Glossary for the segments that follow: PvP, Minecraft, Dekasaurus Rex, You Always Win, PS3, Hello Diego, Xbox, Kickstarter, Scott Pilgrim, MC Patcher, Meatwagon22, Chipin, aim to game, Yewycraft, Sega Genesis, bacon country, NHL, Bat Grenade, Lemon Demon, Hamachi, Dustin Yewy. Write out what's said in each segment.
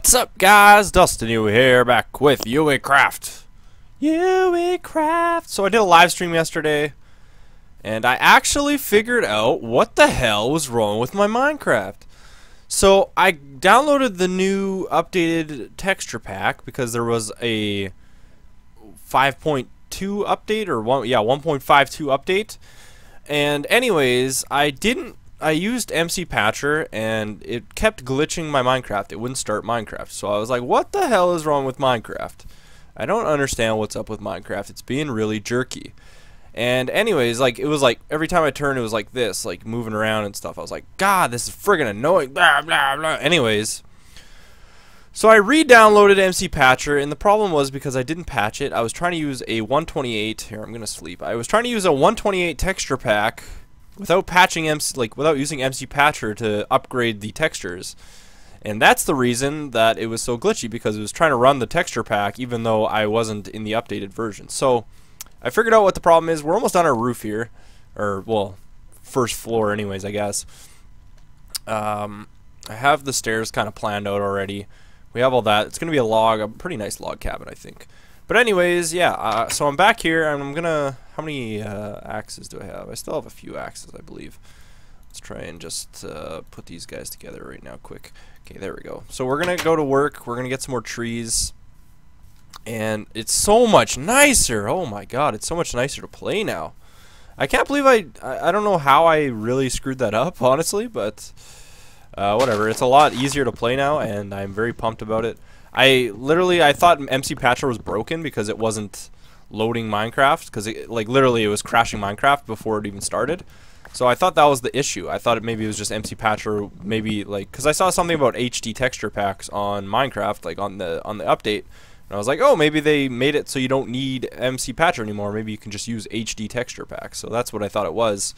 What's up, guys? Dustin Yewy here, back with Yewycraft. Yewycraft. So I did a live stream yesterday, and I actually figured out what the hell was wrong with my Minecraft. So I downloaded the new updated texture pack because there was a 5.2 update or 1.52 update. And anyways, I used MC Patcher and it kept glitching my Minecraft. It wouldn't start Minecraft. So I was like, what the hell is wrong with Minecraft? I don't understand what's up with Minecraft. It's being really jerky. And anyways, like, it was like every time I turned, it was like this, like moving around and stuff. I was like, God, this is friggin' annoying. Blah, blah, blah. Anyways, so I re-downloaded MC Patcher, and the problem was because I didn't patch it. I was trying to use a 128. Here, I'm gonna sleep. I was trying to use a 128 texture pack without patching without using MC Patcher to upgrade the textures, and that's the reason that it was so glitchy, because it was trying to run the texture pack even though I wasn't in the updated version. So I figured out what the problem is. We're almost on our roof here, or well, first floor anyways, I guess. I have the stairs kind of planned out already. We have all that. It's gonna be a pretty nice log cabin, I think. But anyways, yeah, so I'm back here, and I'm gonna, how many axes do I have? I still have a few axes, I believe. Let's try and just put these guys together right now, quick. Okay, there we go. So we're gonna go to work, we're gonna get some more trees, and it's so much nicer. Oh my god, it's so much nicer to play now. I can't believe I don't know how I really screwed that up, honestly, but whatever. It's a lot easier to play now, and I'm very pumped about it. I thought MC Patcher was broken because it wasn't loading Minecraft, because literally it was crashing Minecraft before it even started. So I thought that was the issue. I thought maybe it was just MC Patcher, maybe, like, because I saw something about HD texture packs on Minecraft, like on the update, and I was like, oh, maybe they made it so you don't need MC Patcher anymore. Maybe you can just use HD texture packs. So that's what I thought it was.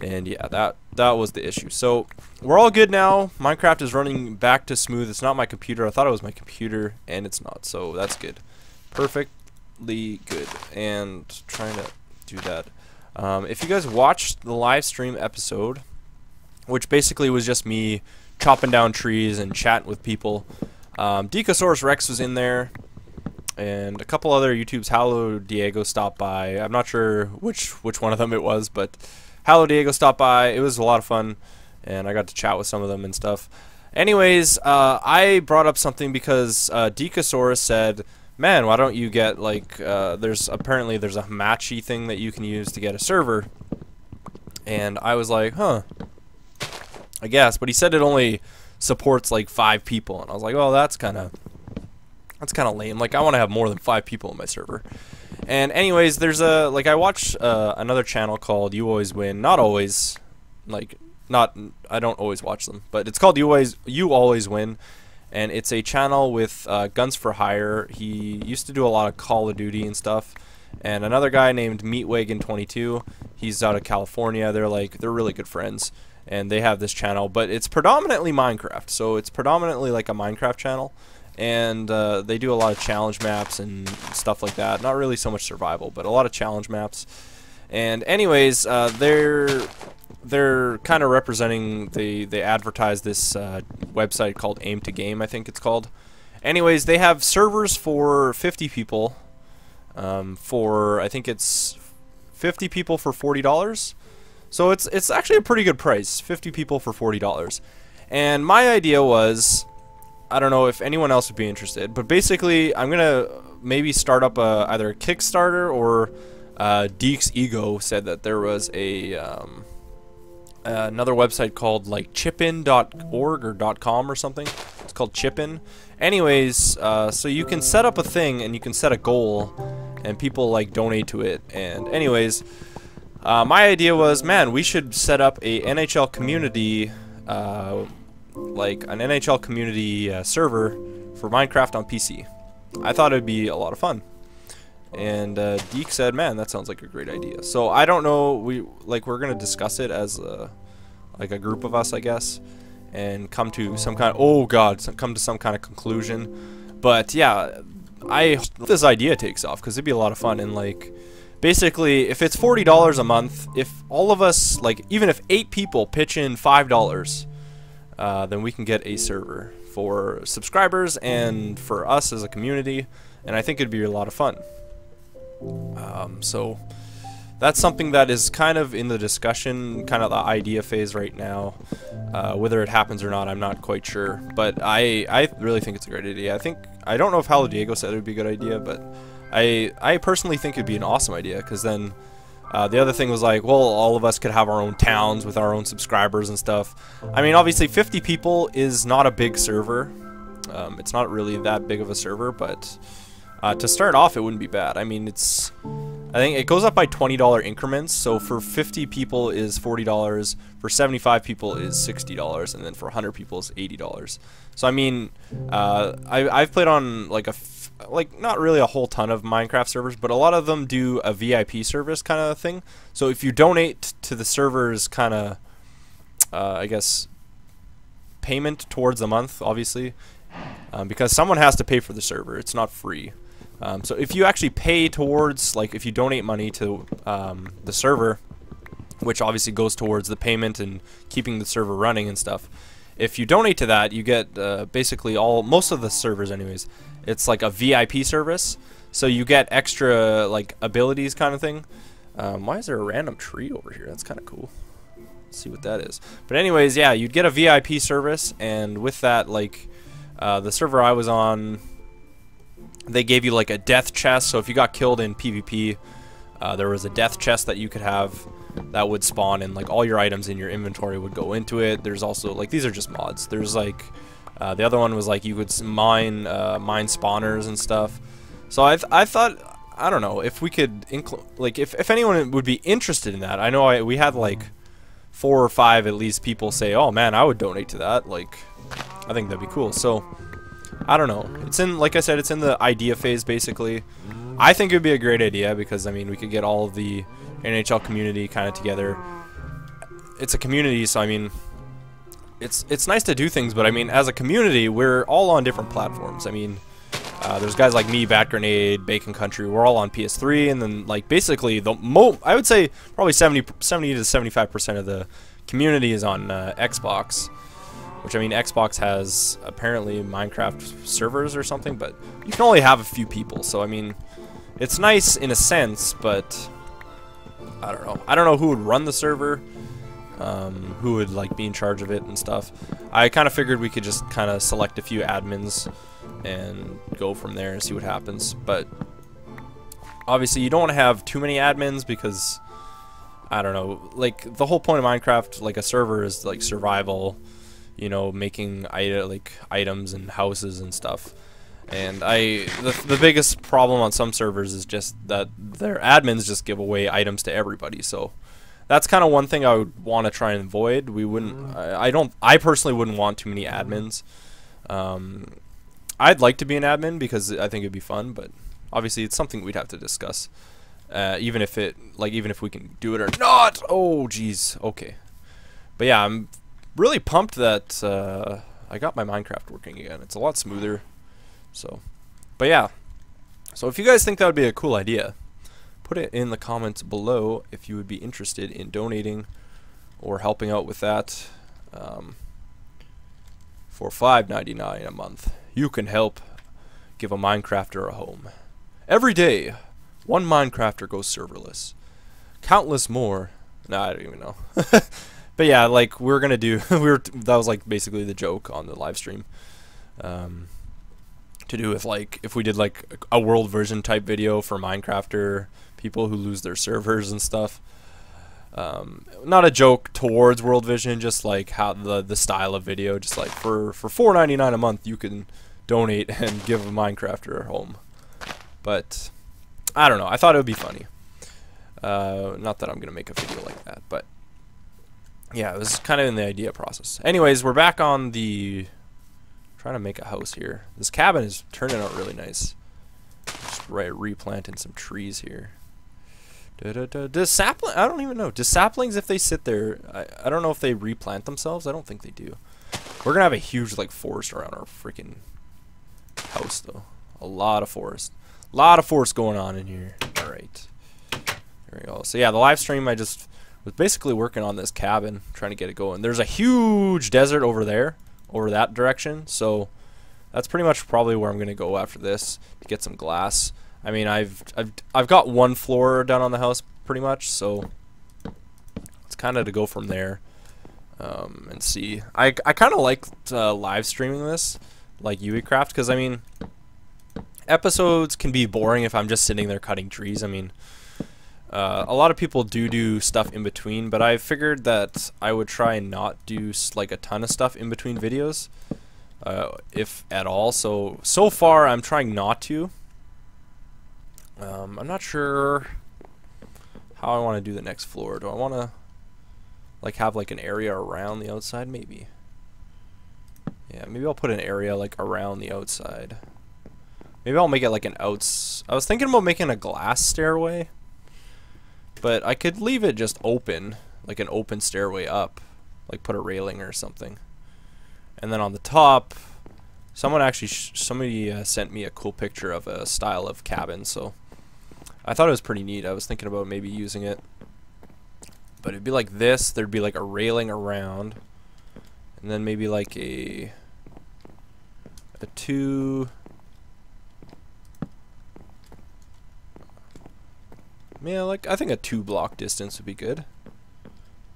And yeah, that was the issue. So we're all good now. Minecraft is running back to smooth. It's not my computer. I thought it was my computer, and it's not. So that's good. Perfectly good. And trying to do that. If you guys watched the live stream episode, which basically was just me chopping down trees and chatting with people, Dekasaurus Rex was in there, and a couple other YouTubes. Hello Diego stopped by. I'm not sure which one of them it was, but Hello Diego stopped by. It was a lot of fun, and I got to chat with some of them and stuff. Anyways, I brought up something because Dekasaurus said, man, why don't you get, like, apparently there's a Hamachi thing that you can use to get a server. And I was like, huh, I guess. But he said it only supports like 5 people, and I was like, well, that's kind of lame. Like, I want to have more than 5 people in my server. And anyways, there's a, like, I watch another channel called You Always Win. Not always, like, I don't always watch them, but it's called You Always Win, and it's a channel with guns for hire. He used to do a lot of Call of Duty and stuff. And another guy named Meatwagon22, he's out of California. They're really good friends, and they have this channel, but it's predominantly Minecraft. So it's predominantly like a Minecraft channel. And they do a lot of challenge maps and stuff like that. Not really so much survival, but a lot of challenge maps. And anyways, they're kind of representing, they advertise this website called Aim to Game, I think it's called. Anyways, they have servers for 50 people, for, I think it's 50 people for $40. So it's actually a pretty good price, 50 people for $40. And my idea was, I don't know if anyone else would be interested, but basically I'm gonna maybe start up either a Kickstarter or Deeks Ego said that there was a another website called like Chipin.org or .com or something. It's called Chipin. Anyways, so you can set up a thing and you can set a goal, and people like donate to it. And anyways, my idea was, man, we should set up a NHL community. Like an NHL community server for Minecraft on PC. I thought it'd be a lot of fun, and Deke said, "Man, that sounds like a great idea." So I don't know. We're gonna discuss it as a group of us, I guess, and come to some kind of conclusion. But yeah, I hope this idea takes off, because it'd be a lot of fun. And like, basically, if it's $40 a month, if all of us, like, even if 8 people pitch in $5. Then we can get a server for subscribers and for us as a community, and I think it'd be a lot of fun. So that's something that is kind of in the discussion, kind of the idea phase right now. Whether it happens or not, I'm not quite sure, but I really think it's a great idea. I don't know if Hello Diego said it would be a good idea, but I personally think it'd be an awesome idea, because then the other thing was like, well, all of us could have our own towns with our own subscribers and stuff. I mean, obviously 50 people is not a big server. It's not really that big of a server, but to start off, it wouldn't be bad. I mean, it's... I think it goes up by $20 increments, so for 50 people is $40, for 75 people is $60, and then for 100 people is $80. So I mean, I've played on like not really a whole ton of Minecraft servers, but a lot of them do a VIP service kind of thing. So if you donate to the server's kind of, I guess, payment towards the month, obviously, because someone has to pay for the server, it's not free. So if you actually pay towards, like, if you donate money to the server, which obviously goes towards the payment and keeping the server running and stuff, if you donate to that, you get basically most of the servers anyways, it's like a VIP service, so you get extra, like, abilities kind of thing. Why is there a random tree over here? That's kind of cool. Let's see what that is. But anyways, yeah, you'd get a VIP service, and with that, like, the server I was on, they gave you like a death chest, so if you got killed in PvP, there was a death chest that you could have that would spawn, and like all your items in your inventory would go into it. There's also, like, these are just mods. There's like the other one was like you could mine spawners and stuff. So I thought, I don't know if we could like if anyone would be interested in that. I know we had like 4 or 5 at least people say, oh man, I would donate to that. Like, I think that'd be cool. So I don't know. It's in, like I said, it's in the idea phase basically. I think it would be a great idea because, I mean, we could get all of the NHL community kind of together. It's a community, so I mean, it's nice to do things, but I mean, as a community, we're all on different platforms. I mean, there's guys like me, Bat Grenade, Bacon Country, we're all on PS3, and then like basically the I would say probably 70 to 75% of the community is on Xbox. Which, I mean, Xbox has apparently Minecraft servers or something, but you can only have a few people. So, I mean, it's nice in a sense, but I don't know. I don't know who would run the server, who would, like, be in charge of it and stuff. I kind of figured we could just kind of select a few admins and go from there and see what happens. But obviously, you don't want to have too many admins because, I don't know, like, the whole point of Minecraft, like, a server is, like, survival. You know, making like items and houses and stuff, and the biggest problem on some servers is just that their admins just give away items to everybody. So that's kind of one thing I would want to try and avoid. We wouldn't, I personally wouldn't want too many admins. I'd like to be an admin because I think it'd be fun, but obviously it's something we'd have to discuss, even if we can do it or not. Oh geez, okay, but yeah, I'm really pumped that I got my Minecraft working again. It's a lot smoother. So, but yeah. So if you guys think that would be a cool idea, put it in the comments below if you would be interested in donating or helping out with that. For $5.99 a month, you can help give a Minecrafter a home. Every day, one Minecrafter goes serverless. Countless more. Nah, I don't even know. But yeah, like we're gonna do, that was like basically the joke on the live stream, to do with like if we did like a world version type video for Minecrafter people who lose their servers and stuff. Not a joke towards world vision, just like how the style of video, just like for $4.99 a month you can donate and give a Minecrafter a home. But I don't know, I thought it would be funny. Not that I'm gonna make a video like that, but. Yeah, it was kind of in the idea process. Anyways, we're back on the... trying to make a house here. This cabin is turning out really nice. Just replanting some trees here. Does sapling... I don't even know. Do saplings, if they sit there... I don't know if they replant themselves. I don't think they do. We're going to have a huge, like, forest around our freaking house, though. A lot of forest. A lot of forest going on in here. All right. There we go. So, yeah, the live stream, I just... was basically working on this cabin, trying to get it going. There's a huge desert over there. over that direction. So that's pretty much probably where I'm gonna go after this to get some glass. I mean, I've got one floor down on the house pretty much, so it's kind of to go from there and see. I kind of liked live streaming this, like Yewycraft, because I mean, episodes can be boring if I'm just sitting there cutting trees. I mean, a lot of people do stuff in between, but I figured that I would try and not do like a ton of stuff in between videos, if at all. So far I'm trying not to. I'm not sure how I want to do the next floor. Do I want to like have like an area around the outside? Maybe. Yeah, maybe I'll put an area like around the outside. Maybe I'll make it like an outs. I was thinking about making a glass stairway, but I could leave it just open, like an open stairway up, like put a railing or something. And then on the top, somebody sent me a cool picture of a style of cabin, so I thought it was pretty neat. I was thinking about maybe using it, but it'd be like this. There'd be like a railing around, and then maybe like a two. Yeah, like I think a 2-block distance would be good.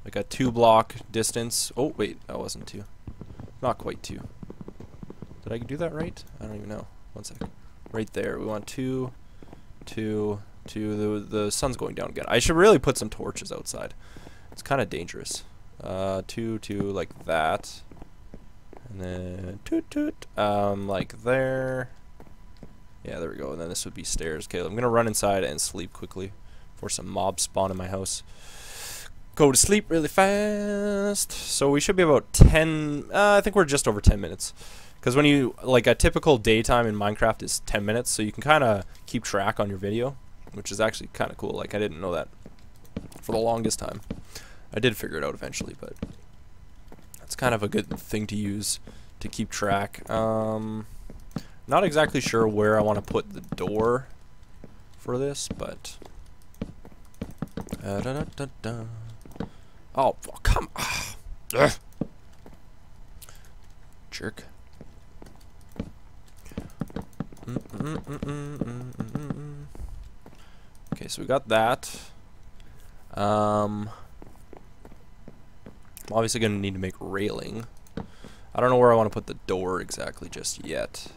Like a 2-block distance. Oh wait, that wasn't 2. Not quite 2. Did I do that right? I don't even know. One sec. Right there. We want 2, 2, 2. The sun's going down again. I should really put some torches outside. It's kind of dangerous. 2, 2, like that. And then toot toot. Like there. Yeah, there we go. And then this would be stairs. Okay, I'm gonna run inside and sleep quickly. Or some mobs spawn in my house. Go to sleep really fast. So we should be about 10. I think we're just over 10 minutes. Because when you like a typical daytime in Minecraft is 10 minutes, so you can kind of keep track on your video, which is actually kind of cool. Like I didn't know that for the longest time. I did figure it out eventually, but that's kind of a good thing to use to keep track. Not exactly sure where I want to put the door for this, but. Da, da, da, da. Oh, come on. Jerk. Okay, so we got that. I'm obviously going to need to make railing. I don't know where I want to put the door exactly just yet.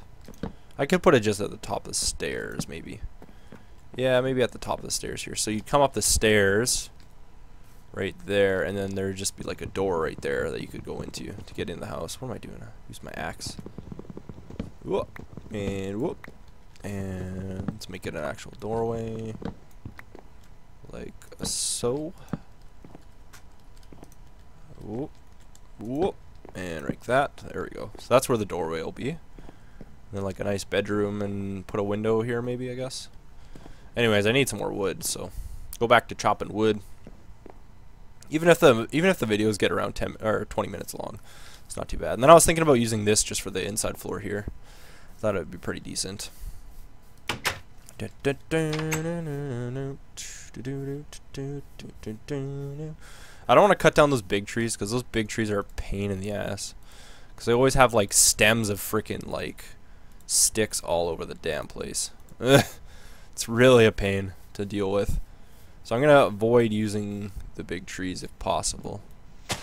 I could put it just at the top of the stairs, maybe. Yeah, maybe at the top of the stairs here. So you'd come up the stairs right there, and then there would just be like a door right there that you could go into to get in the house. What am I doing? I use my axe. Whoop. And whoop. And let's make it an actual doorway. Like so. Whoop. Whoop. And like that. There we go. So that's where the doorway will be. And then like a nice bedroom and put a window here maybe, I guess. Anyways, I need some more wood, so go back to chopping wood. Even if the videos get around 10 or 20 minutes long, it's not too bad. And then I was thinking about using this just for the inside floor here. I thought it would be pretty decent. I don't want to cut down those big trees because those big trees are a pain in the ass. Because they always have like stems of freaking like sticks all over the damn place. Ugh. It's really a pain to deal with. So I'm going to avoid using the big trees if possible. Yeah,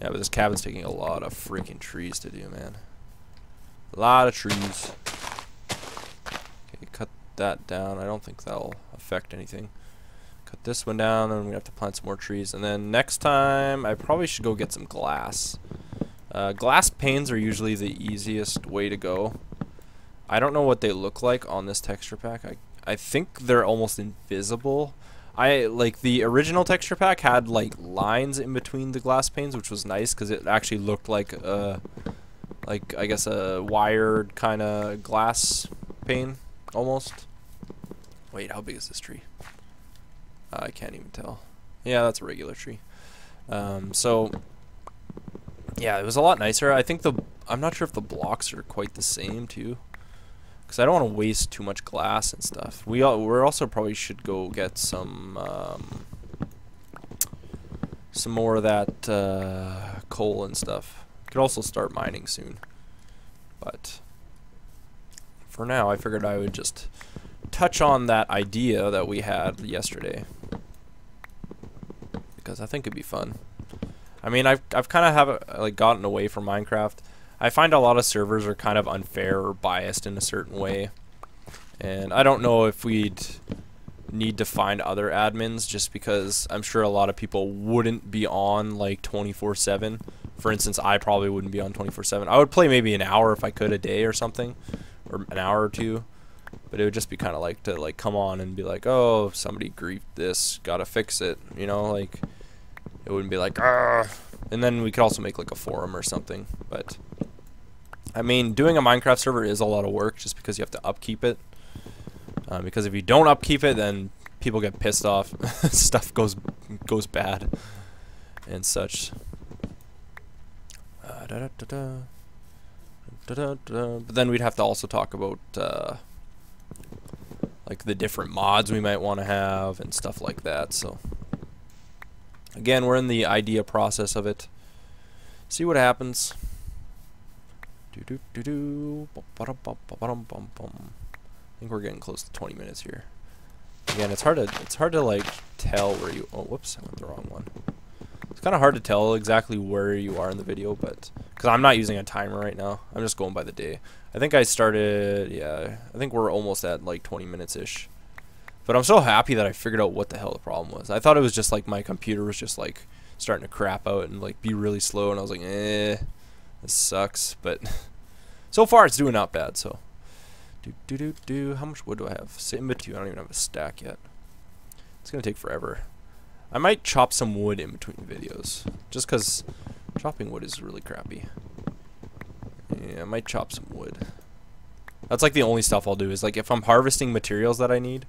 but this cabin's taking a lot of freaking trees to do, man. A lot of trees. Okay, cut that down. I don't think that'll affect anything. Cut this one down, and we have to plant some more trees. And then next time, I probably should go get some glass. Glass panes are usually the easiest way to go. I don't know what they look like on this texture pack. I think they're almost invisible. Like the original texture pack had like lines in between the glass panes, which was nice because it actually looked like I guess a wired kind of glass pane almost. Wait, how big is this tree? I can't even tell. Yeah, that's a regular tree. So yeah, it was a lot nicer. I think I'm not sure if the blocks are quite the same too. Because I don't want to waste too much glass and stuff. We're also probably should go get some more of that coal and stuff. Could also start mining soon, but for now I figured I would just touch on that idea that we had yesterday, because I think it'd be fun. I mean, I've kind of like gotten away from Minecraft. I find a lot of servers are kind of unfair or biased in a certain way, and I don't know if we'd need to find other admins, just because I'm sure a lot of people wouldn't be on like 24/7. For instance, I probably wouldn't be on 24/7. I would play maybe an hour if I could a day or something, or an hour or two. But it would just be kind of like to like come on and be like, oh, somebody griefed this, gotta fix it, you know, like it wouldn't be like, ah. And then we could also make like a forum or something. But I mean, doing a Minecraft server is a lot of work, just because you have to upkeep it. Because if you don't upkeep it, then people get pissed off, stuff goes bad, and such. But then we'd have to also talk about like the different mods we might want to have and stuff like that. So again, we're in the idea process of it. See what happens. I think we're getting close to 20 minutes here. Again, it's hard to like tell where you. Oh, whoops! I went the wrong one. It's kind of hard to tell exactly where you are in the video, but because I'm not using a timer right now, I'm just going by the day. I think I started. Yeah, I think we're almost at like 20 minutes ish. But I'm so happy that I figured out what the hell the problem was. I thought it was just like my computer was just like starting to crap out and like be really slow, and I was like, this sucks. But so far, it's doing not bad. So. How much wood do I have? Sitting between, I don't even have a stack yet. It's gonna take forever. I might chop some wood in between videos, just cause chopping wood is really crappy. Yeah, I might chop some wood. That's like the only stuff I'll do, is like if I'm harvesting materials that I need,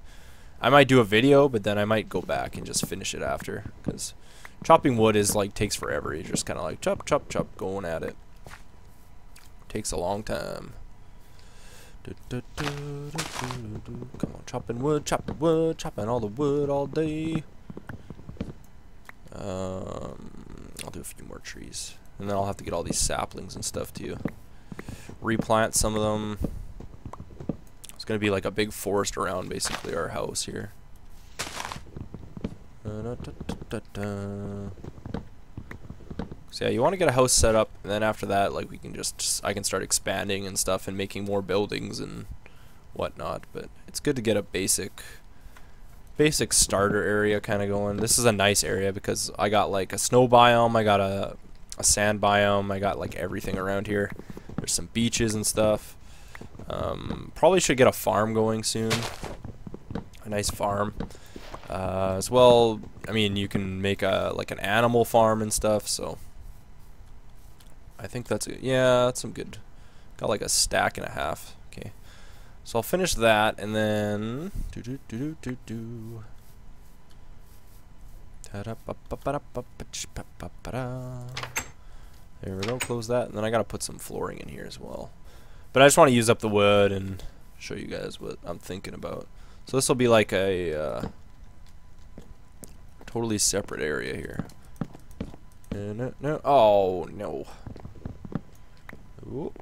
I might do a video, but then I might go back and just finish it after, cause chopping wood is like takes forever. You're just kind of like chop, chop, chop, going at it. Takes a long time. Come on, chopping wood, chopping all the wood all day. I'll do a few more trees, and then I'll have to get all these saplings and stuff too. Replant some of them. It's gonna be like a big forest around basically our house here. So yeah, you want to get a house set up, and then after that, like we can just I can start expanding and stuff and making more buildings and whatnot. But it's good to get a basic starter area kind of going. This is a nice area because I got like a snow biome, I got a sand biome, I got like everything around here. There's some beaches and stuff. Probably should get a farm going soon. A nice farm. As well, I mean, you can make an animal farm and stuff. So. I think that's it. Yeah, that's some good. Got like a stack and a half. Okay, so I'll finish that, and then there we go. Close that, and then I gotta put some flooring in here as well. But I just want to use up the wood and show you guys what I'm thinking about. So this will be like a totally separate area here. No! Oh no! Ooh.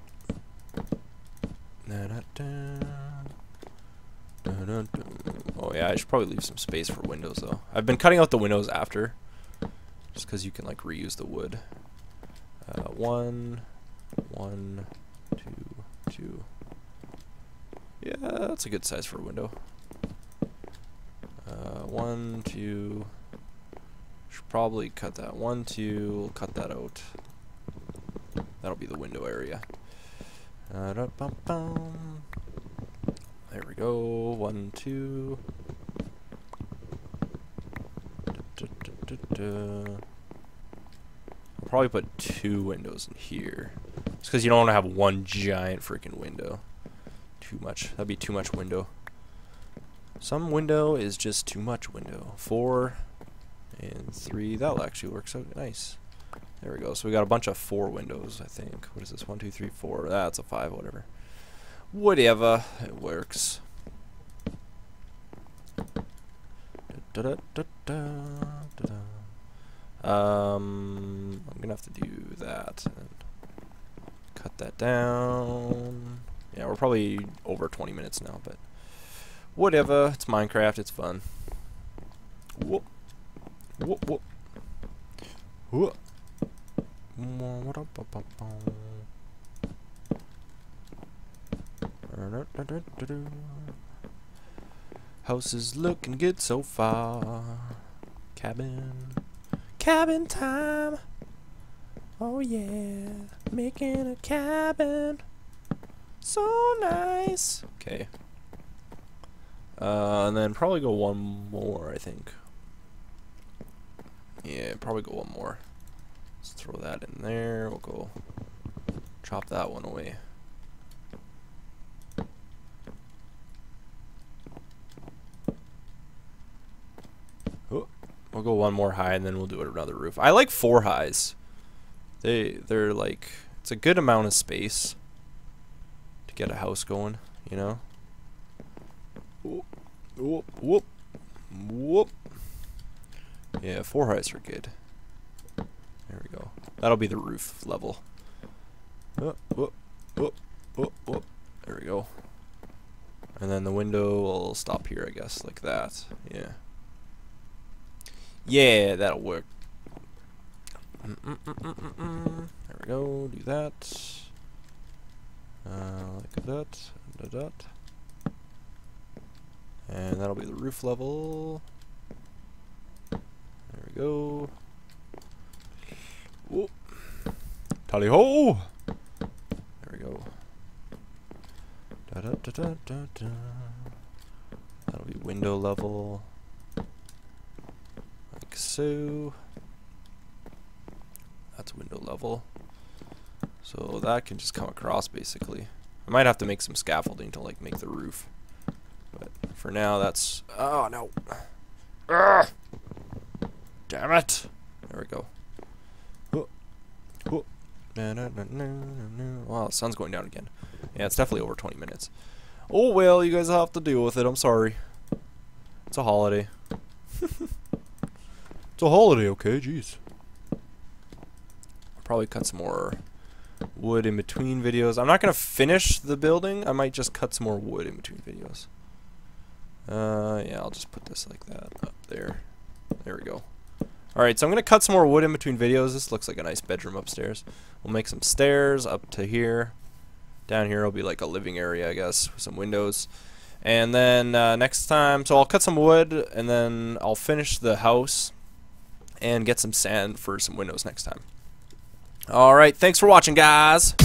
Oh yeah, I should probably leave some space for windows though. I've been cutting out the windows after, just because you can like reuse the wood. One, two. Yeah, that's a good size for a window. One, two. Should probably cut that. One, two. We'll cut that out. That'll be the window area. There we go. One, two. I'll probably put two windows in here. It's because you don't want to have one giant freaking window. Too much. That'd be too much window. Some window is just too much window. Four and three. That actually works out nice. There we go. So we got a bunch of four windows, I think. What is this? One, two, three, four. That's a five, whatever. Whatever. It works. I'm gonna have to do that and cut that down. Yeah, we're probably over 20 minutes now, but whatever. It's Minecraft. It's fun. Whoop. Whoop, whoop. Whoop. House is looking good so far. Cabin. Cabin time. Oh yeah. Making a cabin. So nice. Okay. And then probably go one more, I think. Yeah, probably go one more. Let's throw that in there. We'll go chop that one away. Oh, we'll go one more high and then we'll do another roof. I like 4 highs. They're like, it's a good amount of space to get a house going, you know? Whoop, whoop, whoop, whoop. Yeah, 4 highs are good. There we go. That'll be the roof level. Whoop, whoop, whoop, whoop, whoop. There we go. And then the window will stop here, I guess, like that. Yeah. Yeah, that'll work. There we go. Do that. Like that. Da that. And that'll be the roof level. There we go. Whoop. Tally ho! There we go. Da da da da da da. That'll be window level. Like so. That's window level. So that can just come across basically. I might have to make some scaffolding to like make the roof. But for now that's. Oh no! Ugh. Damn it! There we go. Wow, the sun's going down again. Yeah, it's definitely over 20 minutes. Oh well, you guys have to deal with it. I'm sorry. It's a holiday. It's a holiday, okay? Jeez. I'll probably cut some more wood in between videos. I'm not gonna finish the building. I might just cut some more wood in between videos. Yeah, I'll just put this like that up there. There we go. Alright, so I'm going to cut some more wood in between videos. This looks like a nice bedroom upstairs. We'll make some stairs up to here. Down here will be like a living area, I guess, with some windows. And then next time, so I'll cut some wood and then I'll finish the house and get some sand for some windows next time. Alright, thanks for watching, guys!